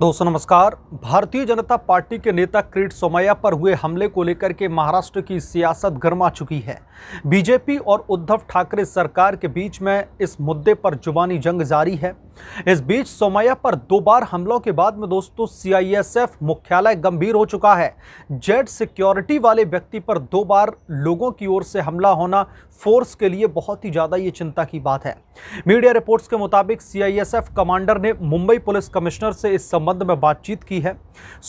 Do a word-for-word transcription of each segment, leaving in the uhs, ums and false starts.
दोस्तों नमस्कार। भारतीय जनता पार्टी के नेता किरीट सोमैया पर हुए हमले को लेकर के महाराष्ट्र की सियासत गर्मा चुकी है। बीजेपी और उद्धव ठाकरे सरकार के बीच में इस मुद्दे पर जुबानी जंग जारी है। इस बीच सोमैया पर दो बार हमलों के बाद में दोस्तों सीआईएसएफ मुख्यालय गंभीर हो चुका है। जेड सिक्योरिटी वाले व्यक्ति पर दो बार लोगों की ओर से हमला होना फोर्स के लिए बहुत ही ज़्यादा ये चिंता की बात है। मीडिया रिपोर्ट्स के मुताबिक सीआईएसएफ कमांडर ने मुंबई पुलिस कमिश्नर से इस संबंध में बातचीत की है।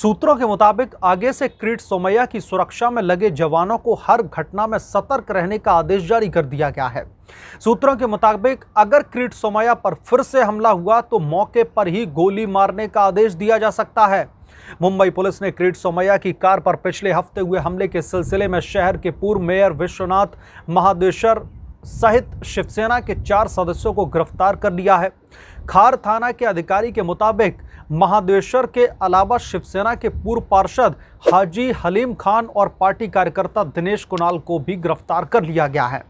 सूत्रों के मुताबिक आगे से किरीट सोमैया की सुरक्षा में लगे जवानों को हर घटना में सतर्क रहने का आदेश जारी कर दिया गया है। सूत्रों के मुताबिक अगर किरीट सोमैया पर फिर से हमला हुआ तो मौके पर ही गोली मारने का आदेश दिया जा सकता है। मुंबई पुलिस ने किरीट सोमैया की कार पर पिछले हफ्ते हुए हमले के सिलसिले में शहर के पूर्व मेयर विश्वनाथ महादेश्वर सहित शिवसेना के चार सदस्यों को गिरफ्तार कर लिया है। खार थाना के अधिकारी के मुताबिक महादेश्वर के अलावा शिवसेना के पूर्व पार्षद हाजी हलीम खान और पार्टी कार्यकर्ता दिनेश कुणाल को भी गिरफ्तार कर लिया गया है।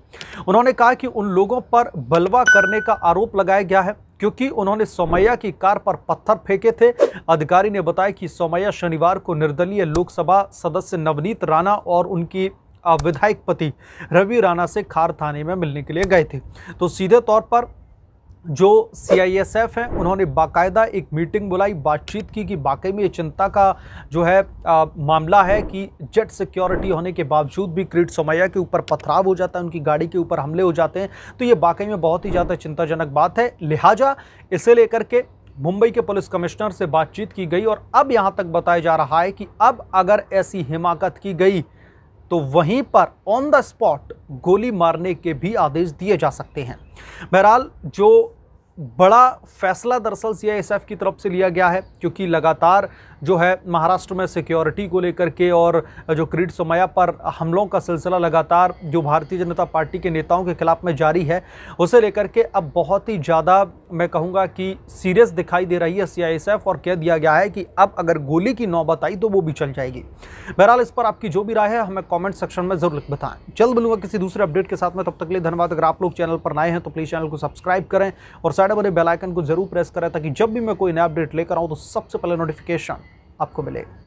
उन्होंने कहा कि उन लोगों पर बलवा करने का आरोप लगाया गया है क्योंकि उन्होंने सोमैया की कार पर पत्थर फेंके थे। अधिकारी ने बताया कि सोमैया शनिवार को निर्दलीय लोकसभा सदस्य नवनीत राणा और उनकी विधायक पति रवि राणा से खार थाने में मिलने के लिए गए थे। तो सीधे तौर पर जो सीआईएसएफ हैं उन्होंने बाकायदा एक मीटिंग बुलाई, बातचीत की कि वाकई में ये चिंता का जो है आ, मामला है कि जेट सिक्योरिटी होने के बावजूद भी किरीट सोमैया के ऊपर पथराव हो जाता है, उनकी गाड़ी के ऊपर हमले हो जाते हैं। तो ये वाकई में बहुत ही ज़्यादा चिंताजनक बात है। लिहाजा इसे लेकर के मुंबई के पुलिस कमिश्नर से बातचीत की गई और अब यहाँ तक बताया जा रहा है कि अब अगर ऐसी हिमाकत की गई तो वहीं पर ऑन द स्पॉट गोली मारने के भी आदेश दिए जा सकते हैं। बहरहाल जो बड़ा फैसला दरअसल सीआईएसएफ की तरफ से लिया गया है क्योंकि लगातार जो है महाराष्ट्र में सिक्योरिटी को लेकर के और जो किरीट सोमैया पर हमलों का सिलसिला लगातार जो भारतीय जनता पार्टी के नेताओं के खिलाफ में जारी है उसे लेकर के अब बहुत ही ज़्यादा मैं कहूँगा कि सीरियस दिखाई दे रही है सीआईएसएफ और कह दिया गया है कि अब अगर गोली की नौबत आई तो वो भी चल जाएगी। बहरहाल इस पर आपकी जो भी राय है हमें कॉमेंट सेक्शन में ज़रूर बताएं। जल्द मिलूंगा किसी दूसरे अपडेट के साथ में, तब तक के लिए धन्यवाद। अगर आप लोग चैनल पर नए हैं तो प्लीज़ चैनल को सब्सक्राइब करें और वाले बेल आइकन को जरूर प्रेस करें ताकि जब भी मैं कोई नया अपडेट लेकर आऊं तो सबसे पहले नोटिफिकेशन आपको मिले।